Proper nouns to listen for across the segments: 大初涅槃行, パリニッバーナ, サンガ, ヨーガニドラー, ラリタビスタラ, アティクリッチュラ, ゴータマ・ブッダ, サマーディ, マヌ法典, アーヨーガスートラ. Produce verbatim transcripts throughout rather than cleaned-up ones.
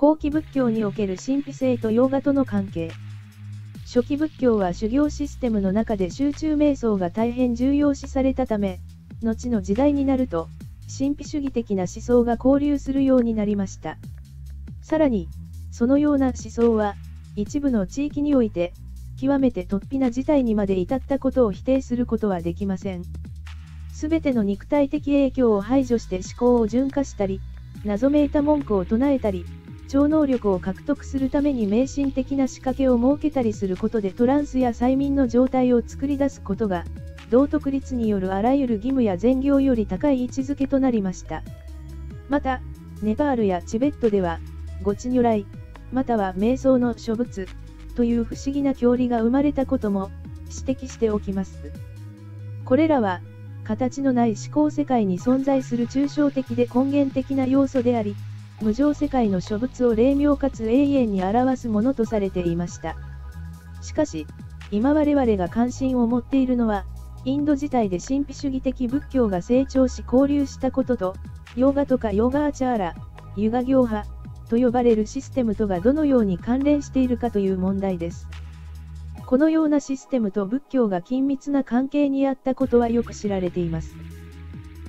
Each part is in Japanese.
後期仏教における神秘性とヨーガとの関係。初期仏教は修行システムの中で集中瞑想が大変重要視されたため、後の時代になると、神秘主義的な思想が交流するようになりました。さらに、そのような思想は、一部の地域において、極めて突飛な事態にまで至ったことを否定することはできません。すべての肉体的影響を排除して思考を純化したり、謎めいた文句を唱えたり、超能力を獲得するために迷信的な仕掛けを設けたりすることでトランスや催眠の状態を作り出すことが、道徳律によるあらゆる義務や善行より高い位置づけとなりました。また、ネパールやチベットでは、護持如来、または瞑想の諸仏、という不思議な教理が生まれたことも、指摘しておきます。これらは、形のない思考世界に存在する抽象的で根源的な要素であり、無常世界の諸物を霊妙かつ永遠に表すものとされていました。しかし、今我々が関心を持っているのは、インド自体で神秘主義的仏教が成長し交流したことと、ヨーガとかヨーガアチャーラ、ユガ行派、と呼ばれるシステムとがどのように関連しているかという問題です。このようなシステムと仏教が緊密な関係にあったことはよく知られています。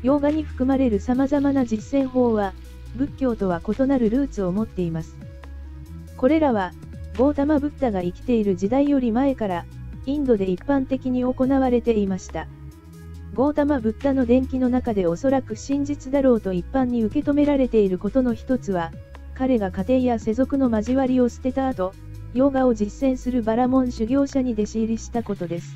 ヨーガに含まれる様々な実践法は、仏教とは異なるルーツを持っています。これらは、ゴータマ・ブッダが生きている時代より前から、インドで一般的に行われていました。ゴータマ・ブッダの伝記の中でおそらく真実だろうと一般に受け止められていることの一つは、彼が家庭や世俗の交わりを捨てた後、ヨーガを実践するバラモン修行者に弟子入りしたことです。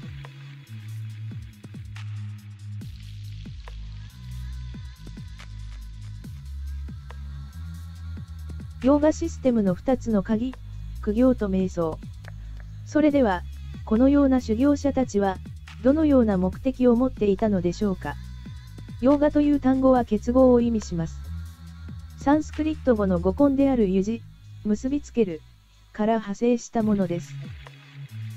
ヨーガシステムのふたつの鍵、苦行と瞑想。それでは、このような修行者たちは、どのような目的を持っていたのでしょうか。ヨーガという単語は結合を意味します。サンスクリット語の語根である「ゆじ」結びつけるから派生したものです。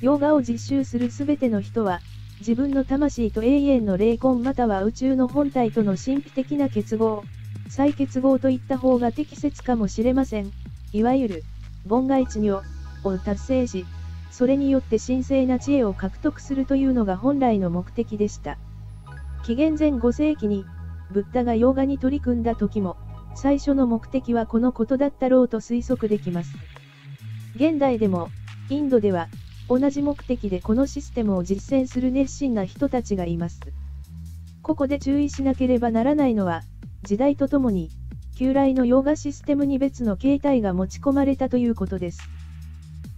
ヨーガを実習するすべての人は、自分の魂と永遠の霊魂または宇宙の本体との神秘的な結合、再結合といった方が適切かもしれません。いわゆる、梵外知如を達成し、それによって神聖な知恵を獲得するというのが本来の目的でした。紀元前ごせいきに、ブッダがヨーガに取り組んだ時も、最初の目的はこのことだったろうと推測できます。現代でも、インドでは、同じ目的でこのシステムを実践する熱心な人たちがいます。ここで注意しなければならないのは、時代とともに、旧来のヨーガシステムに別の形態が持ち込まれたということです。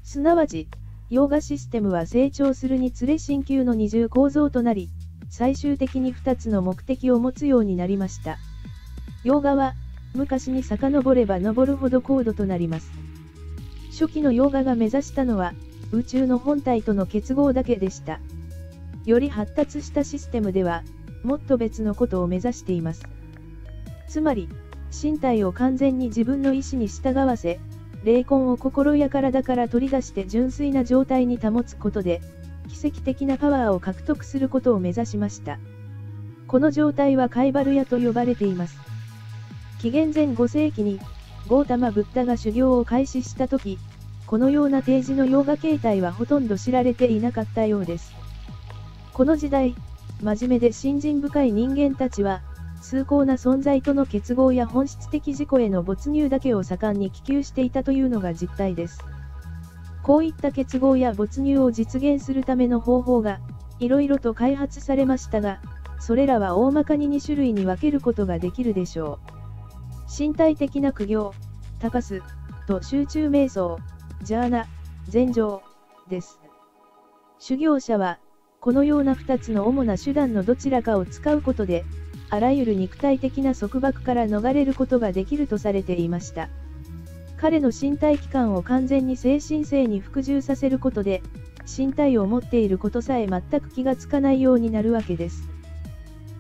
すなわち、ヨーガシステムは成長するにつれ進級の二重構造となり、最終的にふたつの目的を持つようになりました。ヨーガは、昔に遡れば遡るほど高度となります。初期のヨーガが目指したのは、宇宙の本体との結合だけでした。より発達したシステムでは、もっと別のことを目指しています。つまり、身体を完全に自分の意思に従わせ、霊魂を心や体から取り出して純粋な状態に保つことで、奇跡的なパワーを獲得することを目指しました。この状態はカイバルヤと呼ばれています。紀元前ごせいきに、ゴータマ・ブッダが修行を開始したとき、このような提示のヨーガ形態はほとんど知られていなかったようです。この時代、真面目で信心深い人間たちは、崇高な存在との結合や本質的自己への没入だけを盛んに希求していたというのが実態です。こういった結合や没入を実現するための方法が、いろいろと開発されましたが、それらは大まかににしゅるいに分けることができるでしょう。身体的な苦行、タパス、と集中瞑想、ジャーナ、禅定、です。修行者は、このようなふたつの主な手段のどちらかを使うことで、あらゆる肉体的な束縛から逃れることができるとされていました。彼の身体器官を完全に精神性に服従させることで、身体を持っていることさえ全く気がつかないようになるわけです。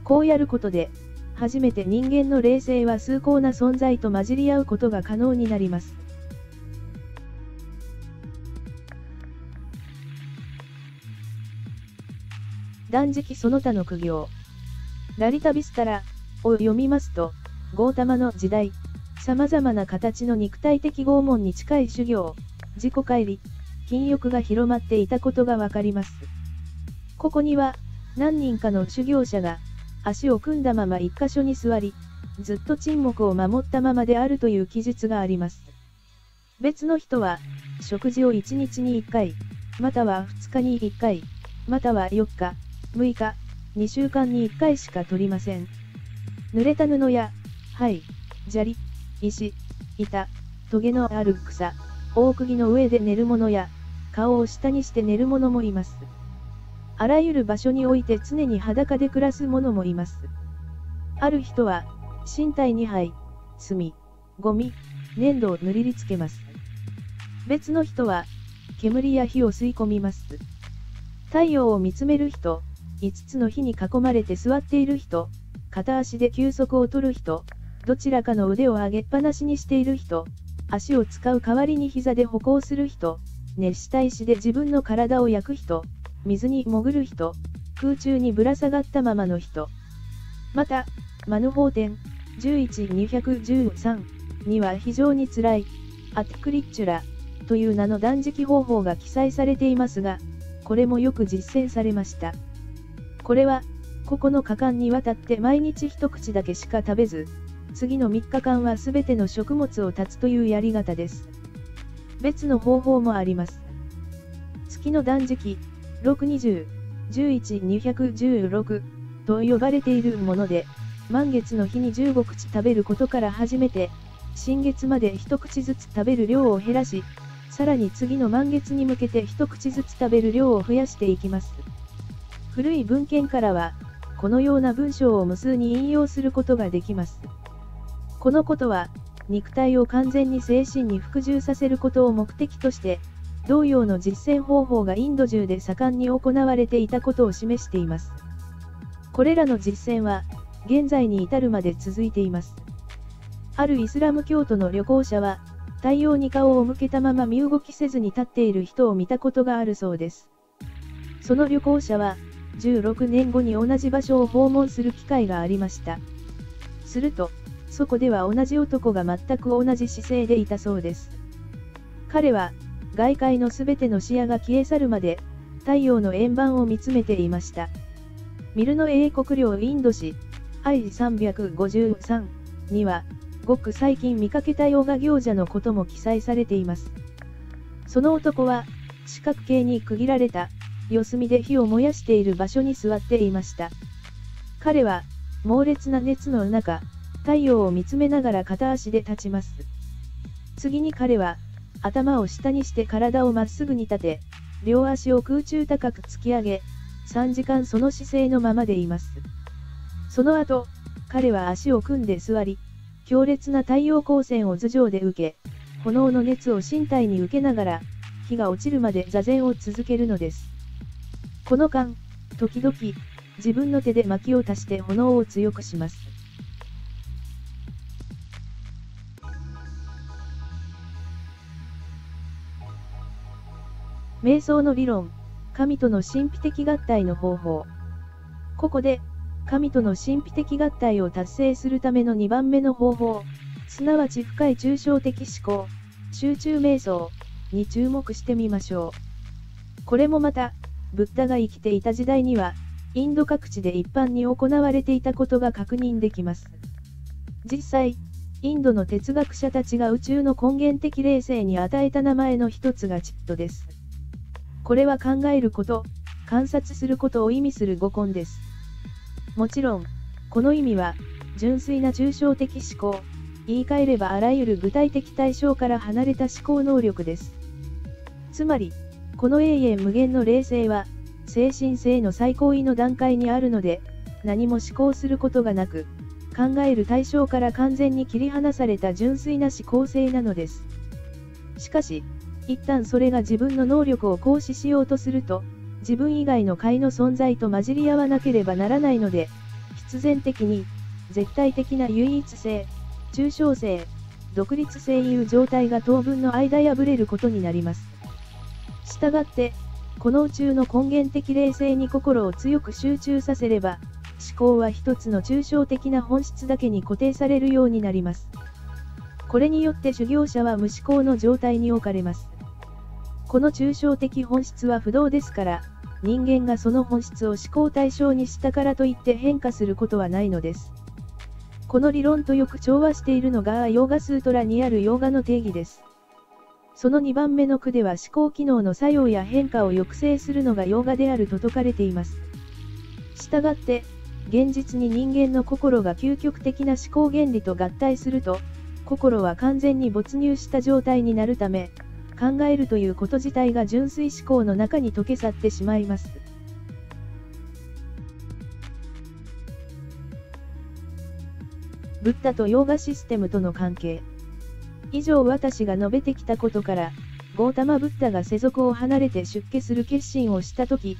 こうやることで、初めて人間の霊性は崇高な存在と混じり合うことが可能になります。断食その他の苦行。ラリタビスタラを読みますと、ゴータマの時代、様々な形の肉体的拷問に近い修行、自己乖離、禁欲が広まっていたことがわかります。ここには、何人かの修行者が、足を組んだまま一箇所に座り、ずっと沈黙を守ったままであるという記述があります。別の人は、食事をいちにちにいっかい、またはふつかにいっかい、またはよっか、むいか、にしゅうかんにいっかいしか取りません。濡れた布や、灰、砂利、石、板、トゲのある草、大釘の上で寝る者や、顔を下にして寝る者もいます。あらゆる場所において常に裸で暮らす者もいます。ある人は、身体に灰、炭、ゴミ、粘土を塗りつけます。別の人は、煙や火を吸い込みます。太陽を見つめる人、いつつの火に囲まれて座っている人、片足で休息を取る人、どちらかの腕を上げっぱなしにしている人、足を使う代わりに膝で歩行する人、熱した石で自分の体を焼く人、水に潜る人、空中にぶら下がったままの人。また、マヌ法典じゅういち にひゃくじゅうさんには非常につらい、アティクリッチュラという名の断食方法が記載されていますが、これもよく実践されました。これは、ここのかかんにわたって毎日一口だけしか食べず、次のみっかかんはすべての食物を断つというやり方です。別の方法もあります。月の断食、ろくにじゅう じゅういち にひゃくじゅうろくと呼ばれているもので、満月の日にじゅうごくち食べることから始めて、新月まで一口ずつ食べる量を減らし、さらに次の満月に向けて一口ずつ食べる量を増やしていきます。古い文献からは、このような文章を無数に引用することができます。このことは、肉体を完全に精神に服従させることを目的として、同様の実践方法がインド中で盛んに行われていたことを示しています。これらの実践は、現在に至るまで続いています。あるイスラム教徒の旅行者は、太陽に顔を向けたまま身動きせずに立っている人を見たことがあるそうです。その旅行者は、じゅうろくねんごに同じ場所を訪問する機会がありました。すると、そこでは同じ男が全く同じ姿勢でいたそうです。彼は、外界のすべての視野が消え去るまで、太陽の円盤を見つめていました。ミルノ英国領インド市、アイ さんびゃくごじゅうさん には、ごく最近見かけたヨガ行者のことも記載されています。その男は、四角形に区切られた、四隅で火を燃やしている場所に座っていました。彼は、猛烈な熱の中、太陽を見つめながら片足で立ちます。次に彼は、頭を下にして体をまっすぐに立て、両足を空中高く突き上げ、さんじかんその姿勢のままでいます。その後、彼は足を組んで座り、強烈な太陽光線を頭上で受け、炎の熱を身体に受けながら、火が落ちるまで座禅を続けるのです。この間、時々、自分の手で薪を足して炎を強くします。瞑想の理論、神との神秘的合体の方法。ここで、神との神秘的合体を達成するためのにばんめの方法、すなわち深い抽象的思考、集中瞑想に注目してみましょう。これもまた、ブッダが生きていた時代には、インド各地で一般に行われていたことが確認できます。実際、インドの哲学者たちが宇宙の根源的霊性に与えた名前の一つがチットです。これは考えること、観察することを意味する語根です。もちろん、この意味は、純粋な抽象的思考、言い換えればあらゆる具体的対象から離れた思考能力です。つまり、この永遠無限の霊性は、精神性の最高位の段階にあるので、何も思考することがなく、考える対象から完全に切り離された純粋な思考性なのです。しかし、一旦それが自分の能力を行使しようとすると、自分以外の解の存在と混じり合わなければならないので、必然的に、絶対的な唯一性、抽象性、独立性いう状態が当分の間破れることになります。したがって、この宇宙の根源的霊性に心を強く集中させれば、思考は一つの抽象的な本質だけに固定されるようになります。これによって修行者は無思考の状態に置かれます。この抽象的本質は不動ですから、人間がその本質を思考対象にしたからといって変化することはないのです。この理論とよく調和しているのがアーヨーガスートラにあるヨーガの定義です。そのにばんめの句では思考機能の作用や変化を抑制するのがヨーガであると説かれています。したがって、現実に人間の心が究極的な思考原理と合体すると、心は完全に没入した状態になるため、考えるということ自体が純粋思考の中に溶け去ってしまいます。ブッダとヨーガシステムとの関係。以上私が述べてきたことから、ゴータマ・ブッダが世俗を離れて出家する決心をしたとき、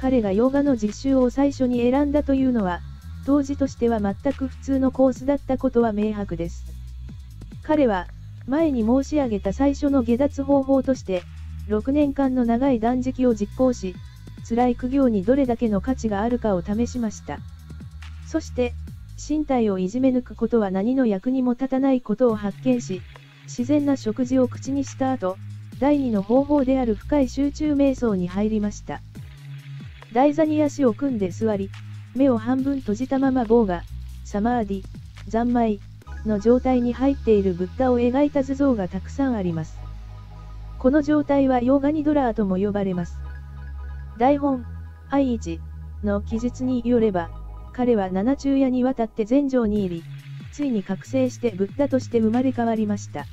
彼がヨーガの実習を最初に選んだというのは、当時としては全く普通のコースだったことは明白です。彼は、前に申し上げた最初の下脱方法として、ろくねんかんの長い断食を実行し、辛い苦行にどれだけの価値があるかを試しました。そして、身体をいじめ抜くことは何の役にも立たないことを発見し、自然な食事を口にした後、第二の方法である深い集中瞑想に入りました。台座に足を組んで座り、目を半分閉じたままボーガ、サマーディ、三昧の状態に入っているブッダを描いた図像がたくさんあります。この状態はヨーガニドラーとも呼ばれます。台本、愛一の記述によれば、彼は七昼夜にわたって禅定に入り、ついに覚醒してブッダとして生まれ変わりました。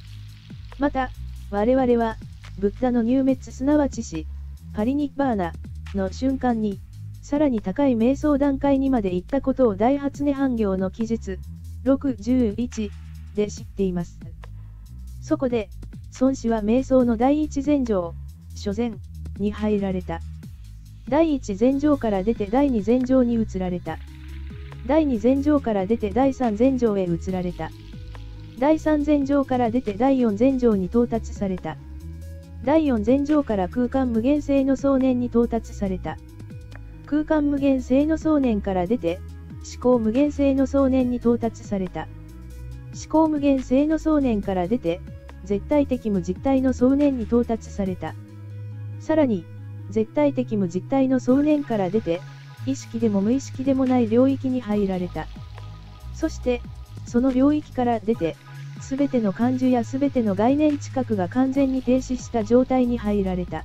また、我々は、ブッダの入滅すなわち死、パリニッバーナ、の瞬間に、さらに高い瞑想段階にまで行ったことを大初涅槃行の記述、ろくじゅういちで知っています。そこで、孫子は瞑想の第一禅定、初禅に入られた。第一禅定から出て第二禅定に移られた。第二禅定から出て第三禅定へ移られた。第三禅定から出て第四禅定に到達された。第四禅定から空間無限性の想念に到達された。空間無限性の想念から出て、思考無限性の想念に到達された。思考無限性の想念から出て、絶対的無実体の想念に到達された。さらに、絶対的無実体の想念から出て、意識でも無意識でもない領域に入られた。そして、その領域から出て、すべての感受やすべての概念知覚が完全に停止した状態に入られた。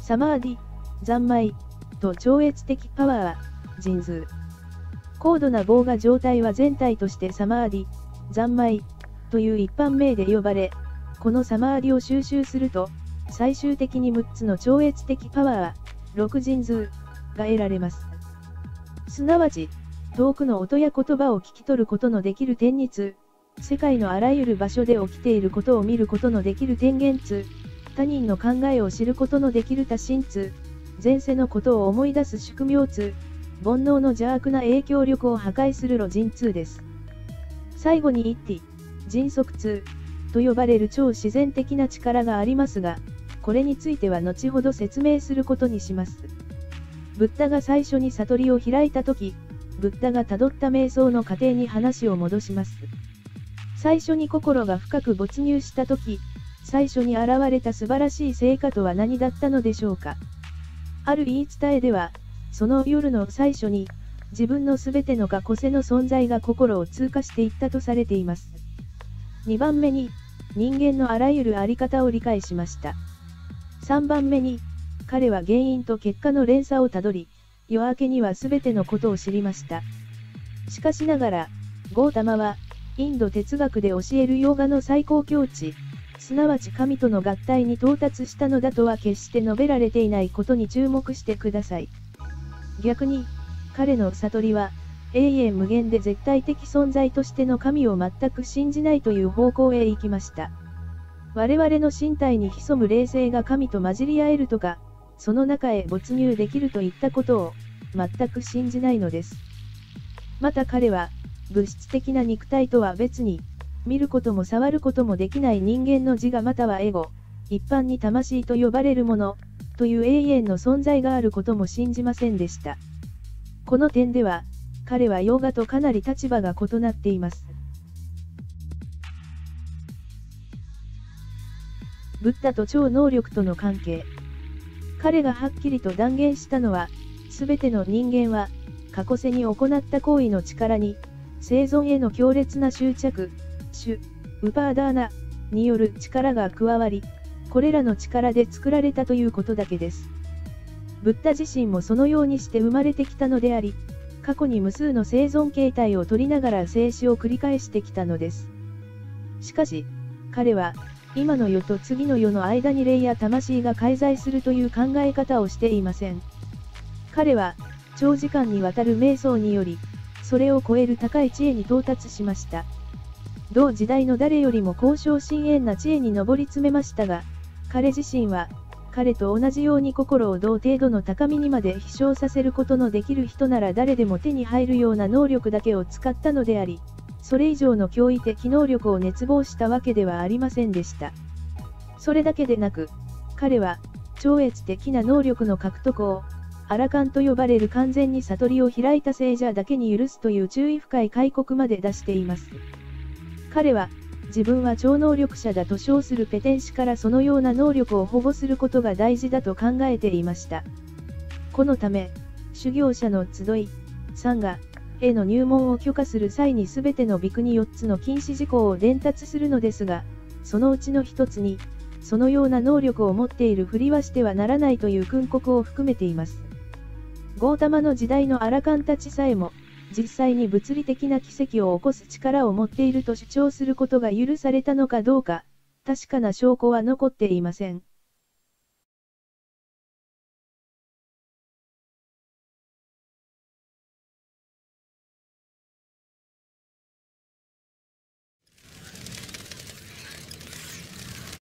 サマーディ、三昧と超越的パワーは、神通。高度なボーガ状態は全体としてサマーディ、三昧という一般名で呼ばれ、このサマーディを収集すると、最終的にむっつの超越的パワーは、六神通が得られます。すなわち、遠くの音や言葉を聞き取ることのできる天に通、世界のあらゆる場所で起きていることを見ることのできる天眼通、他人の考えを知ることのできる他心通、前世のことを思い出す宿命通、煩悩の邪悪な影響力を破壊する路人通です。最後に一滴、人足通と呼ばれる超自然的な力がありますが、これについては後ほど説明することにします。ブッダが最初に悟りを開いたとき、ブッダがたどった瞑想の過程に話を戻します。最初に心が深く没入したとき、最初に現れた素晴らしい成果とは何だったのでしょうか。ある言い伝えでは、その夜の最初に、自分のすべての過去世の存在が心を通過していったとされています。にばんめに、人間のあらゆるあり方を理解しました。さんばんめに、彼は原因と結果の連鎖をたどり、夜明けには全てのことを知りました。しかしながら、ゴータマは、インド哲学で教えるヨーガの最高境地、すなわち神との合体に到達したのだとは決して述べられていないことに注目してください。逆に、彼の悟りは、永遠無限で絶対的存在としての神を全く信じないという方向へ行きました。我々の身体に潜む霊性が神と混じり合えるとか、その中へ没入できるといったことを、全く信じないのです。また彼は、物質的な肉体とは別に、見ることも触ることもできない人間の自我またはエゴ、一般に魂と呼ばれるもの、という永遠の存在があることも信じませんでした。この点では、彼はヨガとかなり立場が異なっています。ブッダと超能力との関係。彼がはっきりと断言したのは、すべての人間は、過去世に行った行為の力に、生存への強烈な執着、種、ウパーダーナ、による力が加わり、これらの力で作られたということだけです。ブッダ自身もそのようにして生まれてきたのであり、過去に無数の生存形態を取りながら生死を繰り返してきたのです。しかし、彼は、今の世と次の世の間に霊や魂が介在するという考え方をしていません。彼は、長時間にわたる瞑想により、それを超える高い知恵に到達しました。同時代の誰よりも高尚深遠な知恵に上り詰めましたが、彼自身は、彼と同じように心を同程度の高みにまで飛翔させることのできる人なら誰でも手に入るような能力だけを使ったのであり、それ以上の驚異的能力を熱望したわけではありませんでした。それだけでなく、彼は、超越的な能力の獲得を、アラカンと呼ばれる完全に悟りを開いた聖者だけに許すという注意深い戒告まで出しています。彼は、自分は超能力者だと称するペテン師からそのような能力を保護することが大事だと考えていました。このため、修行者の集い、サンガへの入門を許可する際に全てのビクによっつの禁止事項を伝達するのですが、そのうちのひとつに、そのような能力を持っているふりはしてはならないという訓告を含めています。ゴータマの時代のアラカンたちさえも、実際に物理的な奇跡を起こす力を持っていると主張することが許されたのかどうか、確かな証拠は残っていません。